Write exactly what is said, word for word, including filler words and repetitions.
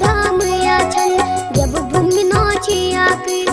धाम या छन जब भूमि नोचिया के